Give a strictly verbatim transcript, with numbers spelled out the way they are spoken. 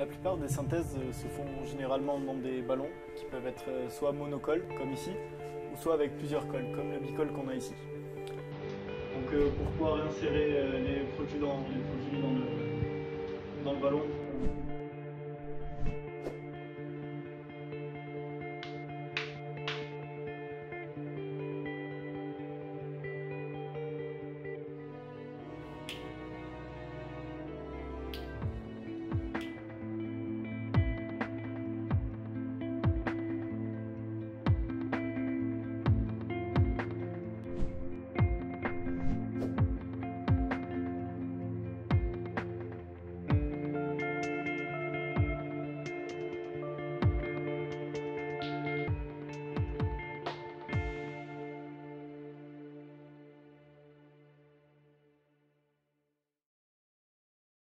La plupart des synthèses se font généralement dans des ballons qui peuvent être soit monocolles, comme ici, ou soit avec plusieurs colles, comme le bicol qu'on a ici. Donc euh, pour pouvoir insérer les produits dans, les produits dans, le, dans le ballon,